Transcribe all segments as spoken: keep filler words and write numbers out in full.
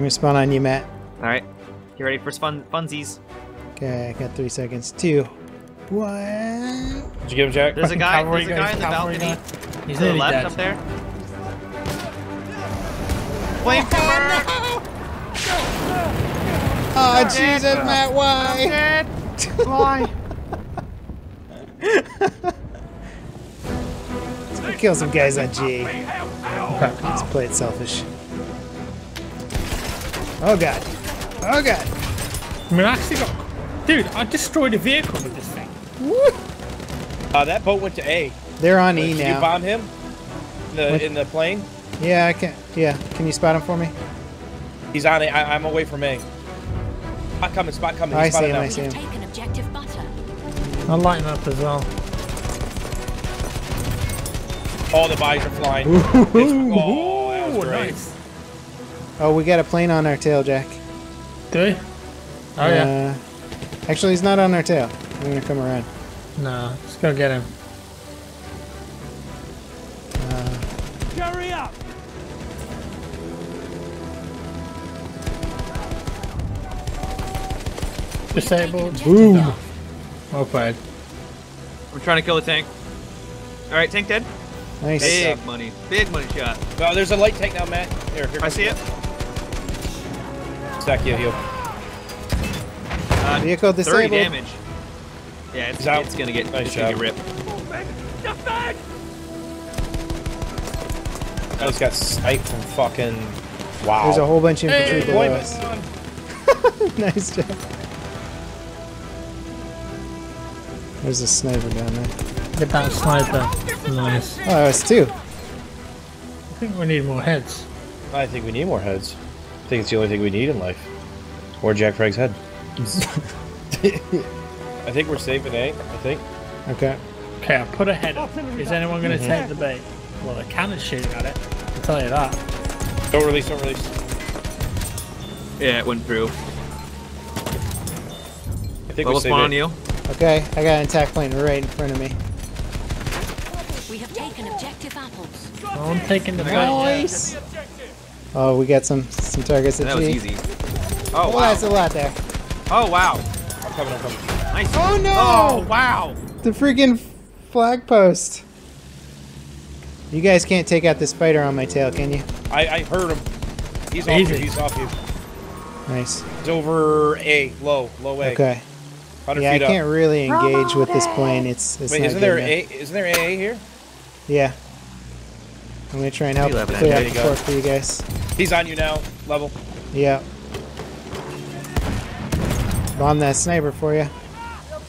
gonna spawn on you, Matt. Alright. Get ready for spun funsies. Okay, I got three seconds. Two. One. Did you give him Jack? There's a guy, there's a guy in the balcony. He's to the left up there. Flamethrower! Oh, Jesus, Matt, why? Why? Let's go kill some guys on G. Let's play it selfish. Oh god. Oh god. I mean, I actually got. Dude, I destroyed a vehicle with this thing. Woo! Uh, that boat went to A. They're on uh, E now. Did you bomb him? In the, with... in the plane? Yeah, I can. Yeah. Can you spot him for me? He's on A. I, I'm away from A. Spot coming, spot coming. Oh, I see him, I see him. I'll lighten up as well. All the bodies are flying. Ooh, oh, that was great. Nice. Oh, we got a plane on our tail, Jack. Do we? Oh, uh, yeah. Actually, he's not on our tail. I'm going to come around. No, let's go get him. Uh, Hurry up! Disabled. Boom. Well played. I'm trying to kill the tank. Alright, tank dead. Nice. Big up. money. Big money shot. Oh, there's a light tank now, Matt. Here, here. I see it. Stack you, heal. Uh, Vehicle disabled. thirty damage. Yeah, it's, it's gonna get, nice it's gonna get ripped. I just got sniped from fucking... Wow. There's a whole bunch of infantry hey, below us. Nice job. There's a sniper down there. Get that sniper. Nice. Oh, it's two. I think we need more heads. I think we need more heads. I think it's the only thing we need in life. Or JackFrags' head. I think we're safe in A, I think. Okay. Okay, I put a head up. Is anyone going to mm-hmm. take the bait? Well, the cannon's shooting at it. I'll tell you that. Don't release, don't release. Yeah, it went through. I think we're safe on you. Okay, I got an attack plane right in front of me. We have taken objective apples. Oh, I'm taking the nice. Oh, we got some some targets at G. That was easy. Oh, oh wow. That's a lot there. Oh wow. I'm coming, I'm coming. Nice. Oh no! Oh wow! The freaking flag post. You guys can't take out this spider on my tail, can you? I, I heard him. He's off you. He's off you. Nice. It's over A, low, low A. Okay. Yeah, I can't up. really engage with this plane. It's, it's Wait, not isn't there a, isn't there A A here? Yeah. I'm gonna try and help clear out the court for you guys. He's on you now, level. Yeah. Bomb that sniper for you.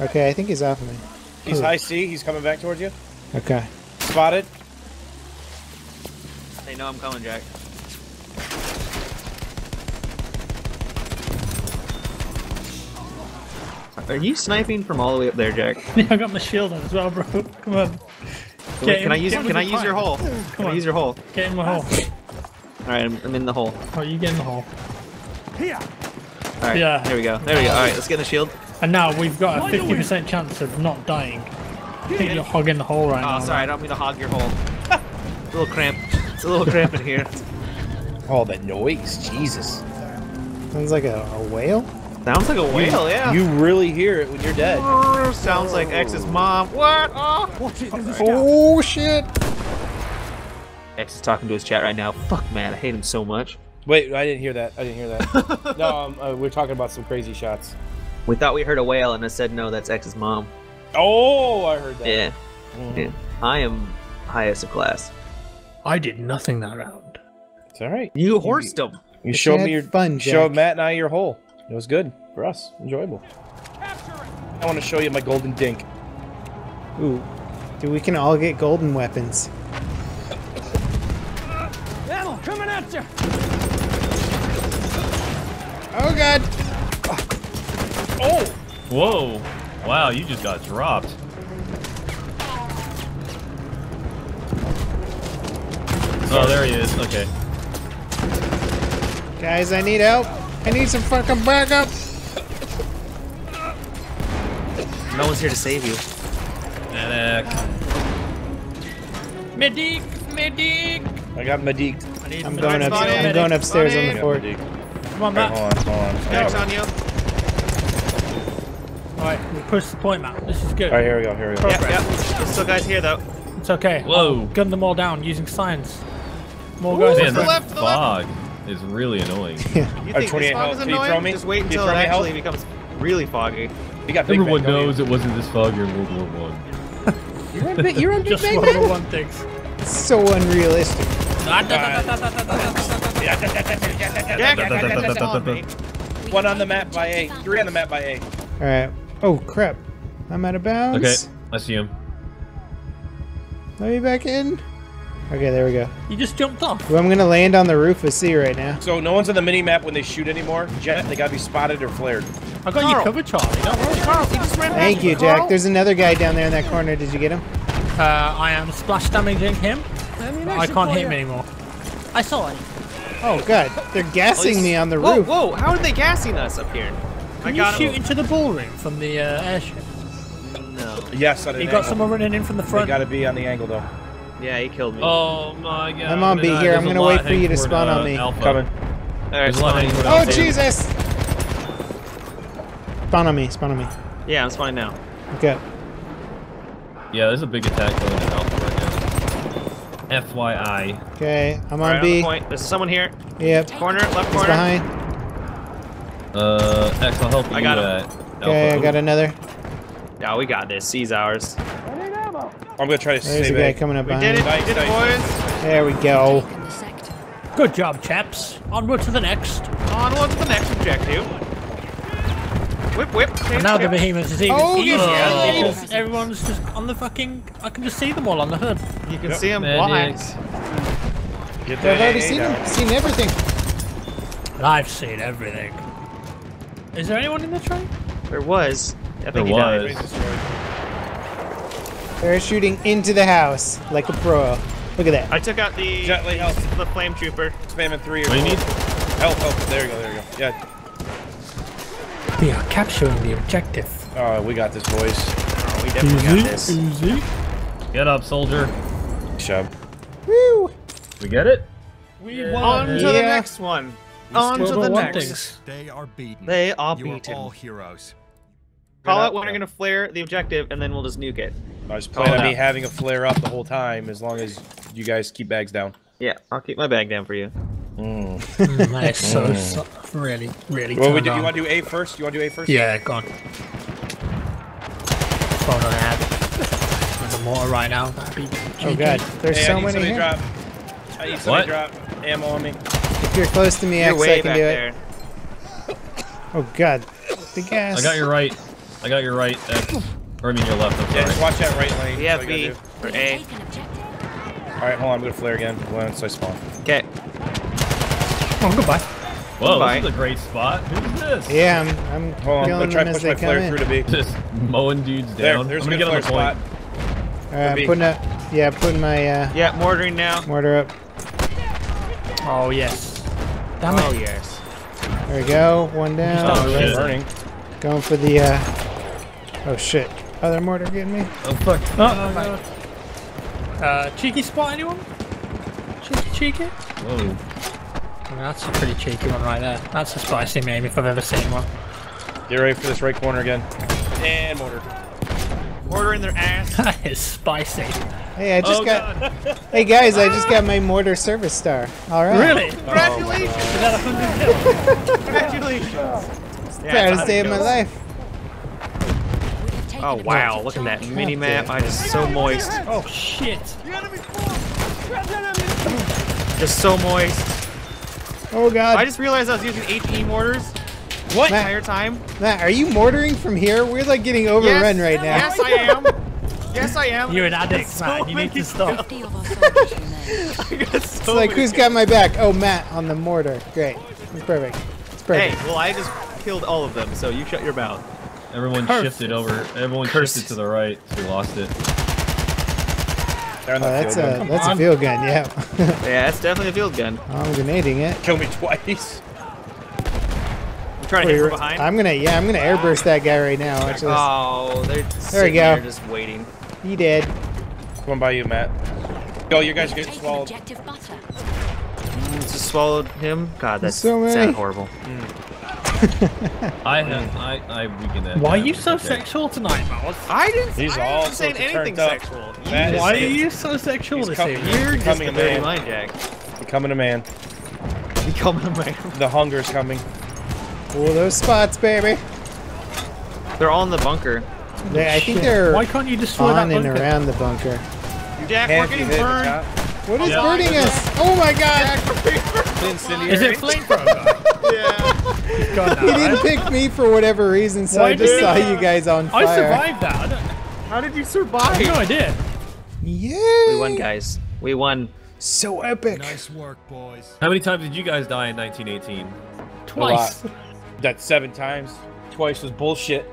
Okay, I think he's off of me. He's Ooh. high C. He's coming back towards you. Okay. Spotted. They know I'm coming, Jack. Are you sniping from all the way up there, Jack? Yeah, I got my shield on as well, bro. Come on. Can, can I use? Can I use your hole? Come can on. I use your hole? Get in my hole. All right, I'm, I'm in the hole. Oh, you get in the hole. Yeah. All right. Yeah. There we go. There we go. All right, let's get in the shield. And now we've got a fifty percent chance of not dying. I think you're hogging the hole right oh, now. Oh, sorry, right? I don't mean to hog your hole. It's a little cramp. It's a little cramp in here. All that noise, Jesus. Sounds like a, a whale. Sounds like a whale, you, yeah. You really hear it when you're dead. Oh, sounds like X's mom. What? Oh, oh shit! X is talking to his chat right now. Fuck, man, I hate him so much. Wait, I didn't hear that. I didn't hear that. No, um, uh, we're talking about some crazy shots. We thought we heard a whale, and I said no. That's X's mom. Oh, I heard that. Yeah. Mm-hmm. Yeah. I am highest of class. I did nothing that round. It's all right. You horsed him. You, you showed me your fun. Jack. Showed Matt and I your hole. It was good for us. Enjoyable. I want to show you my golden dink. Ooh. Dude, we can all get golden weapons. That'll coming at you. Oh god. Oh. Whoa. Wow, you just got dropped. Oh, there he is. Okay. Guys, I need help. I need some fucking backup! No one's here to save you. Medic. Medic! Medic! I got medic. I I'm, going up, I'm going upstairs on the fort. Come on, Matt. Hold on, hold on. Jack's on you. Alright, we pushed the point, Matt. This is good. Alright, here we go, here we go. Yep, yep. There's still guys here, though. It's okay. Whoa. I'll gun them all down using signs. More Ooh, guys. Man, the left, the fog left. is really annoying. Yeah. You think this fog is annoying? Just wait until it actually becomes really foggy. You got big Everyone bang, knows you? it wasn't this foggy in World War One. You're on big, you're on big Just bang, World War One things. It's so unrealistic. One on the map by A. Three on the map by A. Alright. Oh crap. I'm out of bounds. Okay, I see him. Let me back in. Okay, there we go. You just jumped off. Well, I'm gonna land on the roof of C right now. So no one's on the mini map when they shoot anymore. Jet, they gotta be spotted or flared. I got you covered, Charlie. Don't worry, Carl. He just ran Thank you, Jack. Carl? There's another guy down there in that corner. Did you get him? Uh, I am splash damaging him. I, mean, I can't hit him anymore. I saw it. Oh god, they're gassing oh, me on the whoa, roof. Whoa, how are they gassing us up here? Can I you got shoot him. into the ballroom from the uh, airship? No. Yes, I did. You got angle. someone running in from the front. You got to be on the angle though. Yeah, he killed me. Oh my god. I'm on B here. I'm gonna wait for you to spawn on me. Alpha. Coming. Right, oh Jesus! Spawn on me. Spawn on me. Yeah, I'm spawning now. Okay. Yeah, there's a big attack going on Alpha right now. F Y I. Okay, I'm on right, B. On the There's someone here. Yep. Corner, left He's corner. Behind. Uh, X, I'll help you. I got him. Okay, I got another. Yeah, we got this. C's ours. I'm gonna try to save it. There's a guy coming up behind. We did it, we did it, boys. There we go. Good job, chaps. Onward to the next. Onward to the next objective. Whip, whip. And now the behemoth is even. Oh, yes. Everyone's just on the fucking. I can just see them all on the hood. You can see them blind. I've already seen them. Seen everything. I've seen everything. Is there anyone in the train? There was. I think he died. They're shooting into the house like a pro. Look at that. I took out the Gently help. the flame trooper. Spamming three or four. What do you need? Help, help. There you go, there you go. Yeah. We are capturing the objective. Oh, we got this, boys. Oh, we definitely easy, got this. Easy. Get up, soldier. Shove. Woo! We get it? We yeah. won. On to yeah. the next one. We on to the next. Things. They are beaten. They are you beaten. Are all heroes. Call out when you're going to flare the objective, and then we'll just nuke it. I was planning on me having a flare up the whole time, as long as you guys keep bags down. Yeah, I'll keep my bag down for you. Mm. mm, that is so, so really, really well, we do, You want to do A first? You want to do A first? Yeah, go on. Phone on ad. There's a mortar right now. Oh god, there's hey, so many here. Drop. I need somebody what? drop ammo on me. If you're close to me, X, I can do there. it. Oh god, the gas. I got your right. I got your right, X. Or I mean your left, okay. Yeah, just watch that right lane. Yeah, B. Or A. Alright, hold on, I'm gonna flare again once I spawn. Okay. Oh, goodbye. Whoa, goodbye. This is a great spot. Who's this? Yeah, I'm, I'm hold on, I'm gonna try to push my flare in. through to B. Just mowing dudes down. There, there's I'm a good get flare on the point. spot. Alright, I'm putting up, yeah, putting my, uh... yeah, mortaring now. Mortar up. Oh, yes. Damn oh, it. yes. There we go, one down. Oh, shit. Burning. Going for the, uh... oh, shit. Oh, they're mortar getting me. Oh, fuck. Oh, uh, uh, cheeky spot, anyone? Cheeky, cheeky? Whoa. I mean, that's a pretty cheeky one right there. That's a spicy meme if I've ever seen one. Get ready for this right corner again. And mortar. Mortar in their ass. That is spicy. Hey, I just oh, got... hey, guys, I just got my mortar service star. All right. Really? Congratulations! Is that one hundred kills? Congratulations! Yeah, proud day of my life. Oh wow, look at that mini map. I just so moist. Oh shit. Just so moist. Oh god. I just realized I was using eighteen mortars. What? Matt, entire time. Matt, are you mortaring from here? We're like getting overrun yes, right now. Yes, I am. Yes, I am. You're an addict, so Matt. You need to stop. It's like, who's got my back? Oh, Matt on the mortar. Great. It's perfect. It's perfect. Hey, well, I just killed all of them, so you shut your mouth. Everyone Curses. shifted over. Everyone Curses. shifted to the right, so we lost it. Oh, that's a gun. that's on. a field gun, yeah. Yeah, that's definitely a field gun. I'm grenading it. Kill me twice. I'm trying Wait, to hit from behind. I'm gonna, yeah, I'm gonna air burst that guy right now. Watch this. Oh, they're just there we go. There just waiting. He dead. Come on by you, Matt. Go, you guys are getting swallowed. just swallowed him. God, that's so sad, horrible. Mm. I have, I, I weakened that. Why are you so sexual tonight, Miles? I didn't. He's I all saying anything sexual. Why are you so sexual this year? You're just a dirty mind, Jack. Becoming a man. Becoming a man. The hunger's coming. Oh, those spots, baby. They're all in the bunker. Yeah, I think they're. Why can't you destroy that bunker? On and around the bunker. Jack, we're getting burned. What is burning us? Oh my God! Is it flamethrower? Yeah. He didn't pick me for whatever reason, so I just saw you guys on fire. I survived that. How did you survive? I have no idea. Yay! We won, guys. We won. So epic. Nice work, boys. How many times did you guys die in nineteen eighteen? Twice. That's seven times. Twice was bullshit.